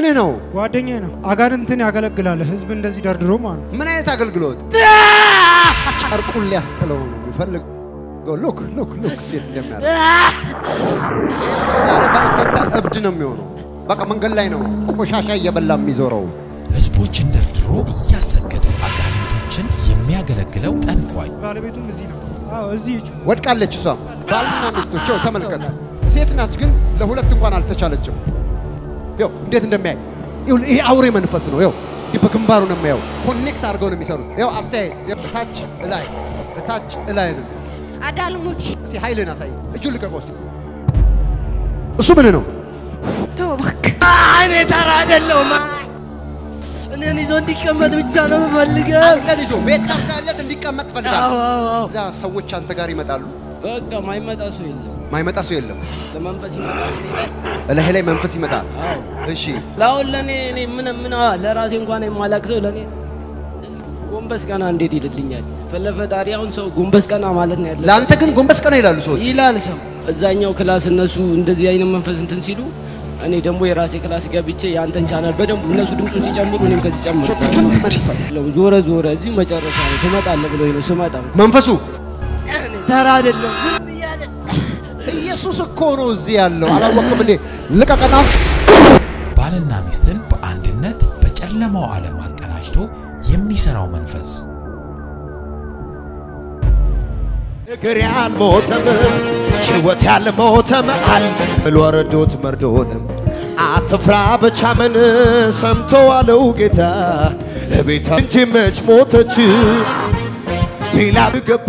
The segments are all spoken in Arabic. من هنا؟ وادني هنا. أعار أنتني أغلق قلالة. هزبن دزي دار درومان. من أي تغلق قلود؟ أر كل يستلون. يفلق. لوك لوك لوك. سيد جمال. سيد بالفتاة أبدنا ميونو. بقى من قال لينو. كوشاشة يبلا ميزورو. هزبوش ندرو ياسكد أعار أنتن يميا غلق قلود أنقاي. بالبيتو مزينا. أزيج. وات قال لك شو؟ بالنا مستو شو تمن كده. سيد ناس جن لهولة تنقان على تشالد شو. يو نديت نماي يقول إيه عوري من فصله يو يبقى كمبارو نماي يو خنيك تارجون ميسرو يو أستاذ يبقى تاتش إلاي تاتش إلاي أدال موتش سي حي لنا ساي أجولك أقوسي أصوبناه توبك أنا ترى دلهم أنا نزود دكمة بتجانا مفلقة أنت نزود بيت سرقة لا تنديك ما تفلقة إذا سويت شان تجاري مدارو بقى ما يمد أسويله ما يمت أسئلة. لما نفسي مدار. لا هلا ما نفسي مدار. إيشي؟ لا ولا ني من لا راسين قاني مالك زولني. قمبس كان عندي دي الدنيا. فلا فتاريا ونسو قمبس كان عمالتنا. لا أنت كن قمبس كان يلا لسه. يلا لسه. زين يو كلاس الناس وندزيا ينام من فزن تنسيلو. أنا دمو يراسي كلاس كابيتشي يانتن شانال بدم الناس ودوم سوسي جامبو نيم كذي جامبو. لو زورا زورا زي ما جرى شان. ثمات الله بلوي نسمات الله. منفسو. ترى دلهم. يسوس كونو زيالو على وقمني لك قطع بالنا مستن باندنت بجلمو على ما قناشتو يميسراو منفس غريال موتم شوت يال موتم عل بالوردوت مردونم አትፍራ ብቻምን ሰምቶዋለው ጌታ ለቤታ እንጂ መች ሞተች ሌላ ገባ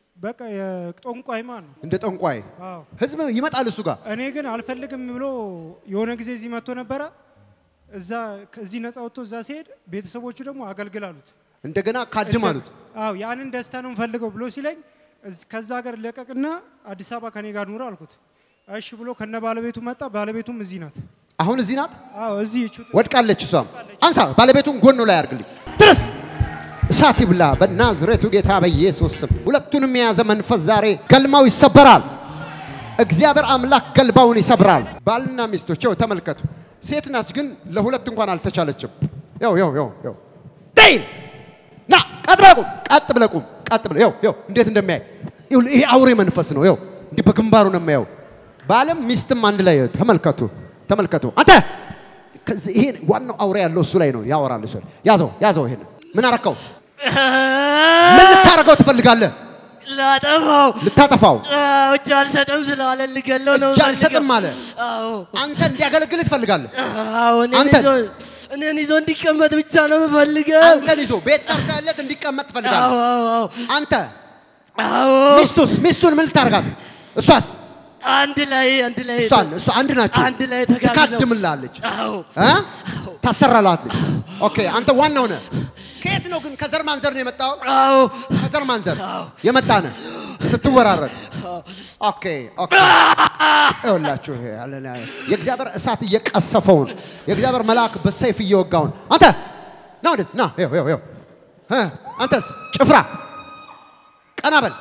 بقى يا تونقاي مان. عند تونقاي. هزمه يمت على السوق. أنا يجن على فلك مبلو يونك زي ما تونا برا. إذا زينت أو تزاسير بيتسوي وجوده مو أقل قلالوت. عند جنا كادمالوت. يعني دستانهم فلك وبلوسيلين. كذا أقدر لك أننا أديسابا كاني قارنورا لكوت. أيش بلو كنا بالبيتهم متى بالبيتهم زينات. أهون زينات؟ زي شو. وات كارلة شو سام؟ أنسى بالبيتهم غنوا لا يركلي. ترس. ساتي بلا بالنازرة وجهها بيسوس ولا تنمي زمن فزاري كلمة ويسبرال إجزابر أملاك كلبا ونيسبرال بالنا مستوشوا تملكته سيد ناس جن لهولا تنقان على تشالتشب يو يو يو يو تين نا قاتبلكم قاتبل يو يو نديت ندمي يقول إيه عوري من فسنو يو دي بكمبارو نميو بالم مست ماندلايو تملكته تملكته أنت كزين وانو عوري الله سلينو يا ورا الله سل يازو يازو هنا من أركو من تاركوا تفلقوا له لا تفاو لا تفاو جالسة أمزل على اللي قالوا جالسة ماله أنت اللي قالوا تفلقوا له أنت أنا نزون ديك ما تبيتشانه مفلقة أنت نزون بيت سرقة لا تنديك ما تفلقوا أنت مستوس من تاركات سواس عندي لاي سان عندنا شو عندي لاي تكادم اللالج ها تسرع لاتج أوكي أنت وان نونا كيت نوكن كزر منظر نمتاو كزر منظر يمتانا ستور عرض أوكي ولا شو هي على ناي يجزابر ساتي يك السفون يجزابر ملاك بالسيف يوقعون أنت نودس نا يو ها أنت شفرة كنابل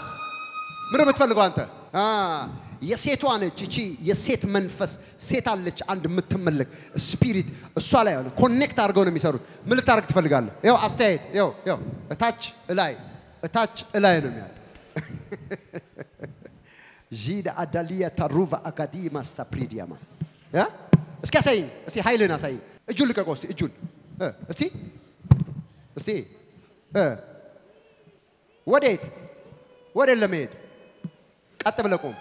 منو بتفلقوا أنت يسيتوا أنا تشي يسيت منفس سيت على عند متملك spirit الصلاة أنا connect أرجونا مسارود ملك تارك تفلقال يو أستعد يو attach إلي نمير جيد عدالية تروفا أكاديما سبريديما يا إسكاسين إسي هاي لنا ساي إجولك أقوستي إجول إستي وديت لميد أتبلكم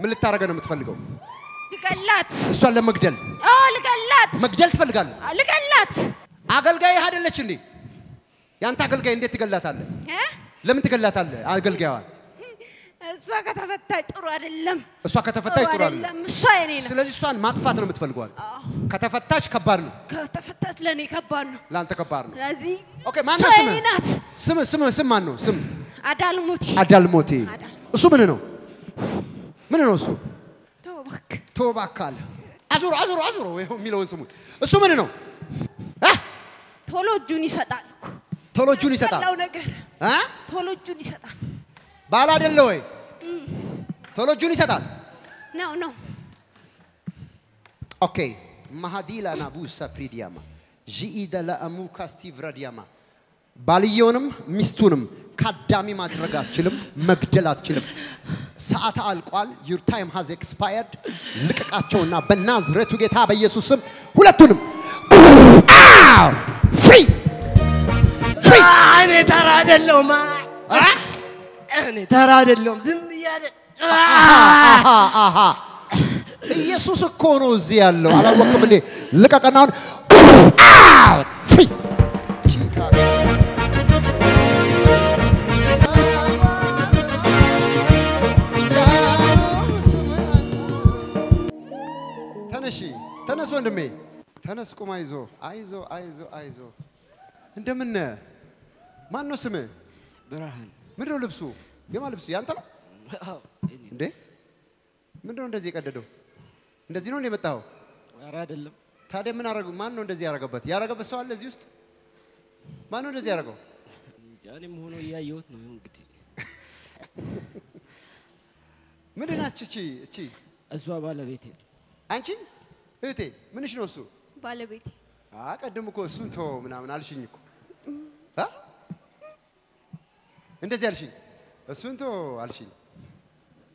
من اللي تارجعنا متفلقوا؟ لقلات. سؤال مقدل. لقلات. مقدل تفلقان. لقلات. عقل جاي هذا اللي شني؟ يعني أنت عقل جاي نديت قلات عليه. لم تقلات عليه عقل جاي. أنا تولو جوني ساتال. No no. Okay. مهاديلا نابوسا بريدياما. جيدا لا أموكا ستيف رادياما. باليونم مستونم كدامي ما درجات كلم مقدلات كلم. ساعة القال your time has expired. لك أتشونا بالنظر توجتها بيسوسم هلا تونم. Free. Free. أنا ترى دلهم. أنا ترى دلهم زميلي. يسوع كونو زيالو على وقت مني لك كنان تنشي تنسو عندمي تنسكم عايزو عايزو عايزو عايزو عندمنا ما نسمع براهن من رو لبسو بما لبسو يانتلا ده من دون دزيك أددو دزينون لي بتاعه أرادلهم ثادي من أراجو ما نون دزي أراجو بات ياراجو بس سؤال لزيست ما نون دزي أراجو يعني مهونو يايوت نوعهم كتير من هنا تشي أسوا بالبيتي أنتي بيتي من إيش نوسو بالبيتي أكادمك وسنتو من عالشينيكو ها أنت زي عالشين سنتو عالشين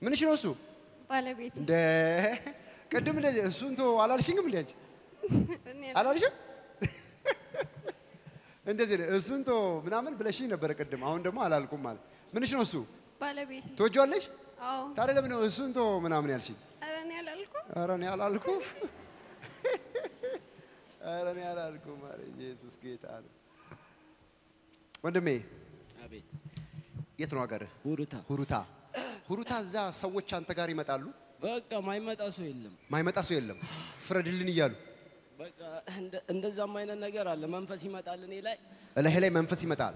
من إيش نوسو؟ بالبيت. ده كده من السنتو على الشين كم ليش؟ على الشين؟ عند زين السنتو بنعمل بلاشين بركدم عند ما على الكمال من إيش نوسو؟ بالبيت. توجه ليش؟ تعال لمن السنتو بنعمل الشين. أراني على الكم؟ أراني على الكم؟ أراني على الكم يا رب يسوع كيت على. وندمي. أبيت. يتنو أقرأ. هوروتا. هوروتا. هوروتا زا سوّت شانتا كاري متعلو؟ بقى ما يمت أسويلهم. ما يمت أسويلهم. فردلني يالو. بقى عند زمان النجار على منفسي متعلني لا. لا هلا منفسي متعل.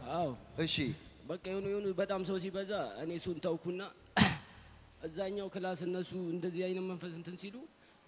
إيشي؟ بقى يونو بدأ مسوي بذا أنا سنت أو كنا الزانية وكلاس الناس عند زياين منفسي تنسيلو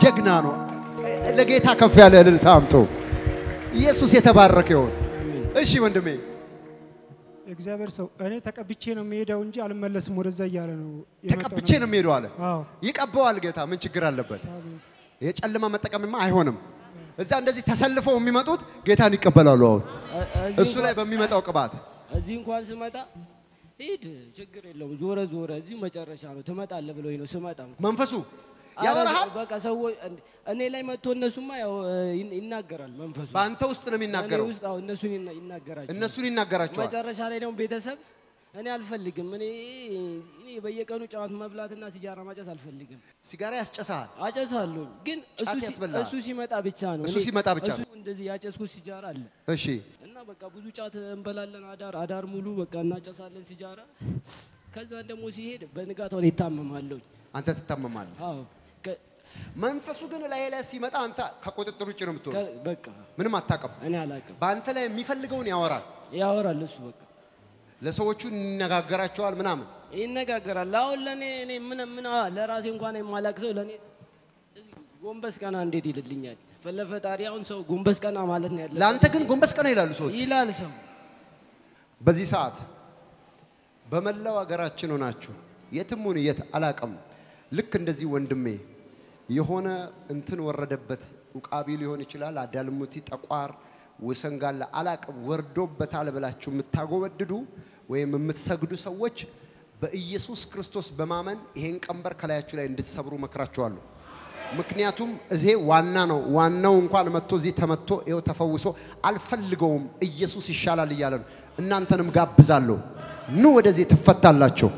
جعنانو لقيتها كم في على التام تو يسوع يتبارك يوم إيشي وندمي؟ إخبار سو أنا تكابيتشينو ميدا ونجي على ملص مرزا يارنو تكابيتشينو ميدا على يك أبوال جتها من شجرة لبعد هيك ألا ما متكامل ما هيهونم إذا عندك تسلفه مي ماتود جتها نكبله لون السلايب مي ماتو كبات أزين كوان سماتا هيد شجرة لون زورا زورا أزين ما جرى شانو ثمات على بلوينو سماتا منفسو يا وراه بقى سو أنا لا ما تونا سما يا إننا جرال منفصل بانتوستنا من نجارو إننا جرال إننا جرال ما جرال شارينا وبيتسب أنا ألف اللقم مني إني بيجي كانوا جات مبلغ الناس جارا ما جات ألف اللقم سيجارة أشجسها أشجسها لون جن أسوسي ما تابيتشان أسوسي ما تابيتشان أسوسي أشجسكو سيجارة أشي أنا بقى بوزو جات مبلغنا أدار مولو بقى ناجسها لين سيجارة كذا عند موسيه بنقاطوني تام مالون أنت تام مال من فسوقنا لا لا سمات أنت كقوت الطريق رمتو من ما تكب أنا علىك بأنت لا ميفلقوني يا ورا لسوق لسوق شو نجارة شو المنام إن نجارة لا ولا نين من لا راسين قاني مالك سو لني قوم بس كان عندي دي للدنيا فلا فتاريا ونسو قوم بس كان عملتنا لا أنت كن قوم بس كان يلا لسوق يلا لسوق بزي ساعات بملا وجارة شنو ناتشو يتموني يت علاكم لك نزي وندمي يهونا أنتن وردبت وقابل يهوني كلا لا دلمتي تقار وسنقال لا علاك وردوب بتعلب لا شو متعقوب الددو ويممتسجدو سوتش بإيسوس كريستوس بمامن يهين كمبر كلاياتشو لا اندتسبرو مكراتشوالو مكنياتوم ازهي وانانو انكوان متو زي تمتو ايو تفوسو الفلقوم إيسوس يشالا ليالن انانتنم غابزالو نو ودا زي تفتالاچو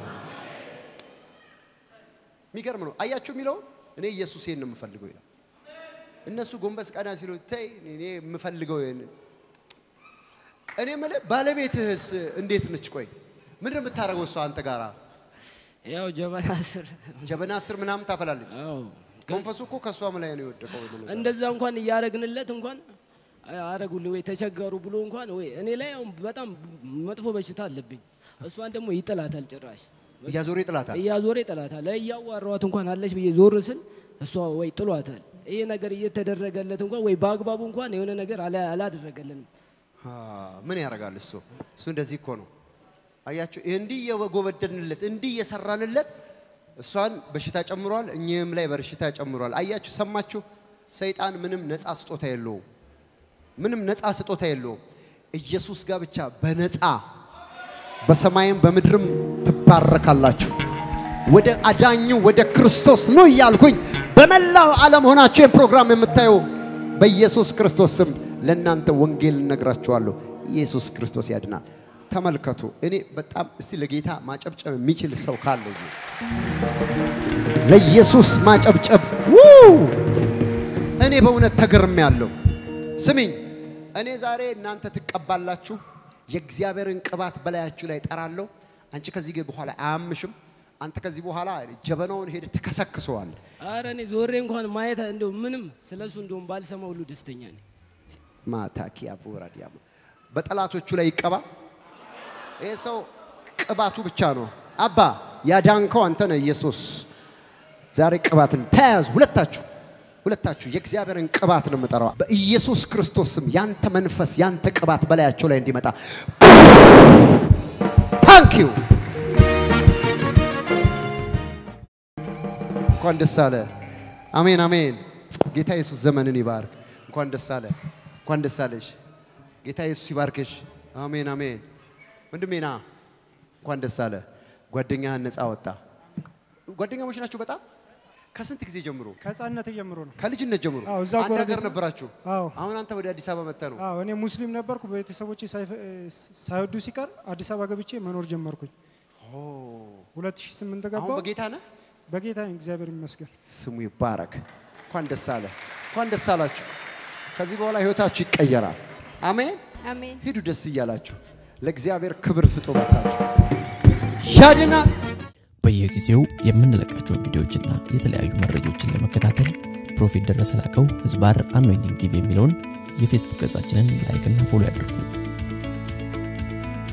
ميغرمنو اياچو ميلو اني إيسوسين نمفلقو يلا الناس غومبس قانا سيلو تاي ني مفلقو ين اني مالي بالبيتهس انديت نچ كوي من رم بتعرفوا سؤال تجارة؟ ياو جبنا سر منام تفلالج. كم فسوقك كسوام لا ينود. عند الزمان كان يارجن الله تونكان، يارجوني ويتشجع ربلون كان وين؟ أنا لا يوم بتم متفوق بشتات لبين. أسوان دمو يتلات الجراش. يازوري تلات. لا ياو الروات كان هالش بيزور رسل أسوان ويتلات. إيه نجار يتدرج الله تونكان ويباق بابون كان يونا نجار على درج الله. من يارجال السو سندزي كونو. أياتشو إندية وجوبتنا للت إندية سرّنا للت سان بشتاج أمورال نيم لا برشتاج أمورال أياتشو سمّاتشو سيد أنا منم نس أسط أتيلو يسوع جابتشا بنس بسمايم بمدرم تبارك الله شو وده أدانيو وده كريستوس نو يالكوين بملّه عالم هنا شيء برنامج متاعو بيسوع كريستوسم لأن أنت وانجيل نقرأشوالو يسوع كريستوس يادنا تملكته إني بتأم استلقيتها ما جبت ميشيل السوقان لزي لا يسوس ما جبت ووو إني بونا تجرم يالله سمين إني زاري نانت تقبل لا شو يجزيابرين كبات بلا شو لا يتقرالله أنت كذي بحالة عامشم أنت كذي بحالة جبنون هير تكسك سؤال أراني زورين كون ما يتندو منهم سلسون دوم بالسما ولو دستنياني ما تأكي أبورا ديابو بتلاتو شو لا يكبا إيسو كباتو بتشانو أبا يا دانكو أنتنا يسوس زاري كباتن تاز ولا تاجو يكزيابرن كباتن مترا بيسوس كريستوسم يانت منفس يانت كبات بلايا تشولين دي متى thank you كون دسالة أمين جيتا يسوس زمنني بارك كون دسالة جيتا يسوس باركش أمين مندمينا كون دسالة قدينها الناس أوتا قدينها مش نشوف بتاع كاسن تكذي جمرو كاسن نتى جمرون خلي جنة جمرو أنا كرنا براشو أنا أنت ودي أديسابا متنو أنا مسلم نبرك وبيتسابو شيء سايدوسي كار أديسابا كبيشي منور جمركوي ولا تشي سمنتك أبو بقيتها إنجزابر المسكر سمي بارك كون دسالة شو كذي بولا هيو تاچي كيرا أمين هيدو دسيالة شو ለእግዚአብሔር ክብር ስጦታችሁ ሻድና በየጊዜው የምንለቃቸው ቪዲዮዎችና የተለያዩ መረጃዎችን ለመከታተል ፕሮፌት ደረሰ ላቀው ህዝባር አኖይንቲንግ ቲቪ የሚለውን የፌስቡክ ገጻችንን ላይክ እና ፎሎ አድርጉ።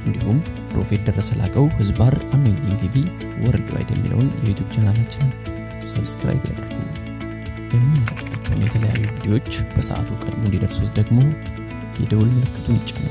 እንዲሁም ፕሮፌት ደረሰ ላቀው ህዝባር አኖይንቲንግ ቲቪ ወርልድ ዋይድ የሚለውን የዩቲዩብ ቻናላችንን ሰብስክራይብ አድርጉ። የምንለቃቸው የተለያዩ ቪዲዮዎች በሰዓቱ ቀድሞ እንዲደርሱት ደግሞ የደውል ምልክቱን ይጫኑ።